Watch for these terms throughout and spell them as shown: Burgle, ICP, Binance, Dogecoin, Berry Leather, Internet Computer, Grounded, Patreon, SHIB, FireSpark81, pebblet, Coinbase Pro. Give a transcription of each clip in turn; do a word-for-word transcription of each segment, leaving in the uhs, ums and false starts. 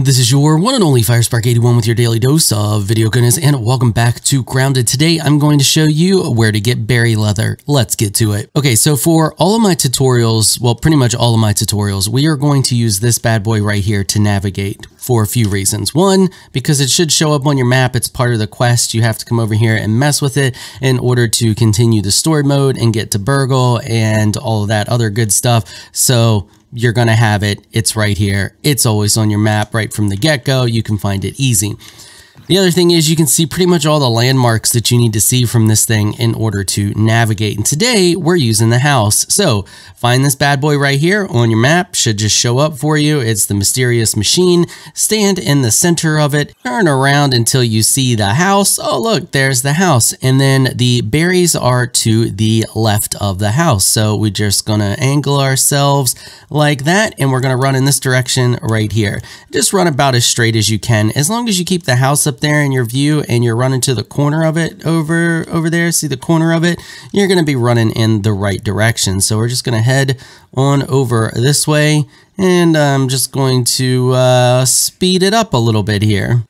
This is your one and only Fire Spark eighty-one with your daily dose of video goodness, and welcome back to Grounded. Today, I'm going to show you where to get berry leather. Let's get to it. Okay, so for all of my tutorials, well, pretty much all of my tutorials, we are going to use this bad boy right here to navigate for a few reasons. One, because it should show up on your map. It's part of the quest. You have to come over here and mess with it in order to continue the story mode and get to Burgle and all of that other good stuff. So you're going to have it. It's right here. It's always on your map right from the get-go. You can find it easy. The other thing is you can see pretty much all the landmarks that you need to see from this thing in order to navigate. And today we're using the house. So find this bad boy right here on your map. Should just show up for you. It's the mysterious machine. Stand in the center of it. Turn around until you see the house. Oh, look, there's the house. And then the berries are to the left of the house. So we're just going to angle ourselves like that. And we're going to run in this direction right here. Just run about as straight as you can. As long as you keep the house up there in your view and you're running to the corner of it over over there, see the corner of it, you're going to be running in the right direction. So we're just going to head on over this way, and I'm just going to uh, speed it up a little bit here.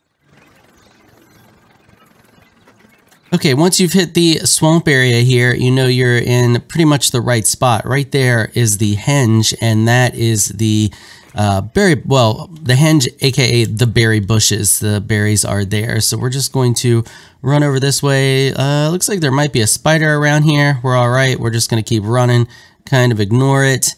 Okay, once you've hit the swamp area here, you know you're in pretty much the right spot. Right there is the henge, and that is the Uh, berry, well, the henge, aka the berry bushes. The berries are there. So we're just going to run over this way. Uh, looks like there might be a spider around here. We're all right. We're just going to keep running, kind of ignore it.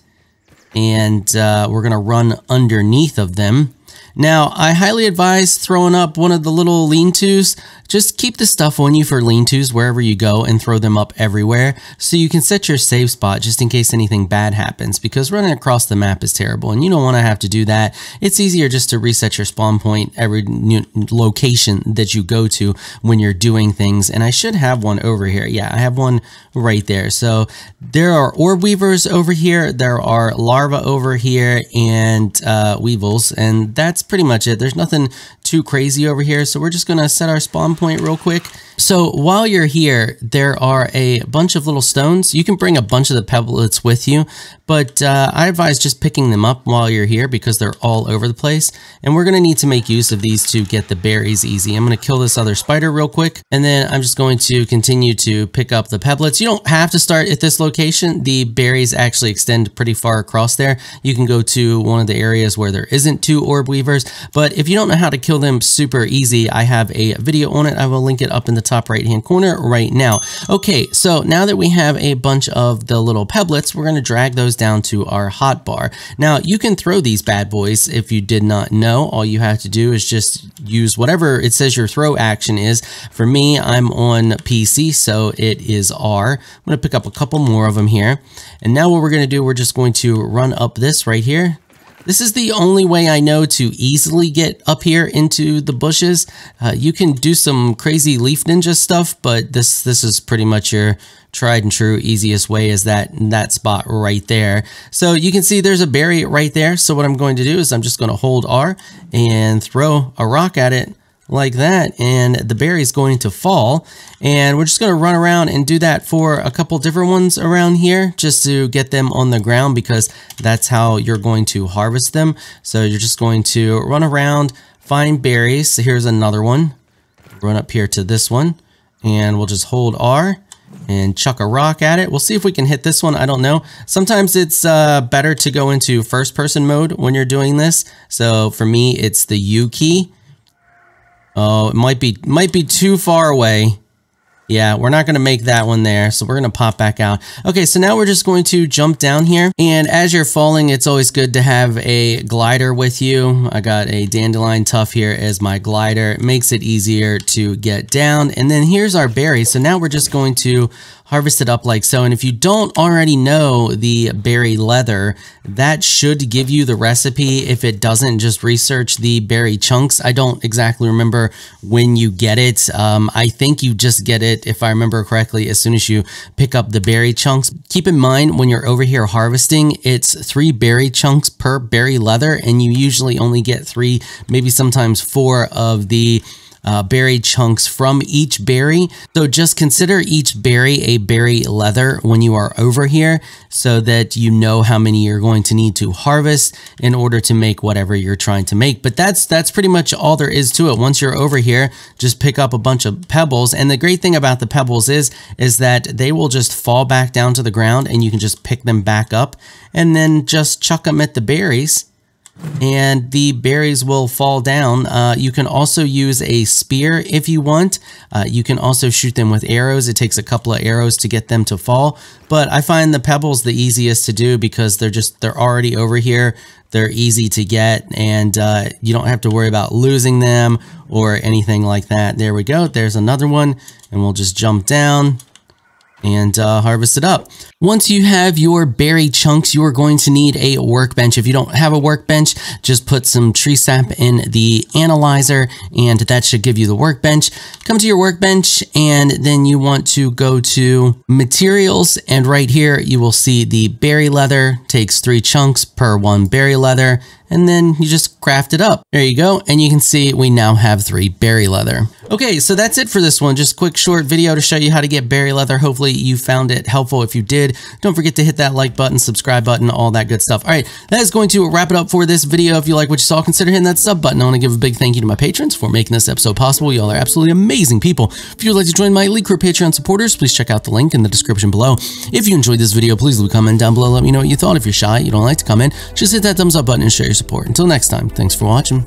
And uh, we're going to run underneath of them. Now, I highly advise throwing up one of the little lean-tos. Just keep the stuff on you for lean-tos wherever you go and throw them up everywhere so you can set your save spot just in case anything bad happens, because running across the map is terrible and you don't want to have to do that. It's easier just to reset your spawn point every new location that you go to when you're doing things. And I should have one over here. Yeah, I have one right there. So there are orb weavers over here. There are larvae over here and uh, weevils, and that's That's pretty much it. There's nothing too crazy over here, so we're just gonna set our spawn point real quick. So while you're here, there are a bunch of little stones. You can bring a bunch of the pebblets with you, but uh, I advise just picking them up while you're here because they're all over the place, and we're gonna need to make use of these to get the berries easy. I'm gonna kill this other spider real quick, and then I'm just going to continue to pick up the pebblets. You don't have to start at this location. The berries actually extend pretty far across there. You can go to one of the areas where there isn't two orb weavers, but if you don't know how to kill them super easy, I have a video on it. I will link it up in the top right hand corner right now. Okay, so now that we have a bunch of the little pebblets, we're going to drag those down to our hot bar. Now you can throw these bad boys. If you did not know, all you have to do is just use whatever it says your throw action is. For me, I'm on P C, so it is R. I'm going to pick up a couple more of them here, and now what we're going to do, we're just going to run up this right here. This is the only way I know to easily get up here into the bushes. Uh, you can do some crazy leaf ninja stuff, but this this is pretty much your tried and true easiest way, is that that spot right there. So you can see there's a berry right there. So what I'm going to do is I'm just going to hold R and throw a rock at it like that, and the berry is going to fall. And we're just going to run around and do that for a couple different ones around here just to get them on the ground, because that's how you're going to harvest them. So you're just going to run around, find berries. So here's another one. Run up here to this one, and we'll just hold R and chuck a rock at it. We'll see if we can hit this one. I don't know. Sometimes it's uh, better to go into first person mode when you're doing this. So for me, it's the U key. Oh, it might be might be too far away. Yeah, we're not going to make that one there, so we're going to pop back out. Okay, so now we're just going to jump down here, and as you're falling, it's always good to have a glider with you. I got a dandelion tuft here as my glider. It makes it easier to get down, and then here's our berry. So now we're just going to harvest it up like so, and if you don't already know the berry leather, that should give you the recipe. If it doesn't, just research the berry chunks. I don't exactly remember when you get it. Um, I think you just get it, if I remember correctly, as soon as you pick up the berry chunks. Keep in mind, when you're over here harvesting, it's three berry chunks per berry leather, and you usually only get three, maybe sometimes four of the uh, berry chunks from each berry. So just consider each berry a berry leather when you are over here so that you know how many you're going to need to harvest in order to make whatever you're trying to make. But that's that's pretty much all there is to it. Once you're over here, just pick up a bunch of pebbles. And the great thing about the pebbles is, is that they will just fall back down to the ground and you can just pick them back up and then just chuck them at the berries. And the berries will fall down. Uh, you can also use a spear if you want. Uh, you can also shoot them with arrows. It takes a couple of arrows to get them to fall. But I find the pebbles the easiest to do because they're just, they're already over here. They're easy to get and uh, you don't have to worry about losing them or anything like that. There we go. There's another one and we'll just jump down and uh, harvest it up. Once you have your berry chunks, you are going to need a workbench. If you don't have a workbench, just put some tree sap in the analyzer and that should give you the workbench. Come to your workbench and then you want to go to materials, and right here you will see the berry leather. Takes three chunks per one berry leather, and then you just craft it up. There you go, and you can see we now have three berry leather. Okay, so that's it for this one. Just a quick short video to show you how to get berry leather. Hopefully you found it helpful. If you did, don't forget to hit that like button, subscribe button, all that good stuff. All right, that is going to wrap it up for this video. If you like what you saw, consider hitting that sub button. I want to give a big thank you to my patrons for making this episode possible. Y'all are absolutely amazing people. If you would like to join my Elite Crew Patreon supporters, please check out the link in the description below. If you enjoyed this video, please leave a comment down below. Let me know what you thought. If you're shy, you don't like to comment, just hit that thumbs up button and share your support. Until next time, thanks for watching.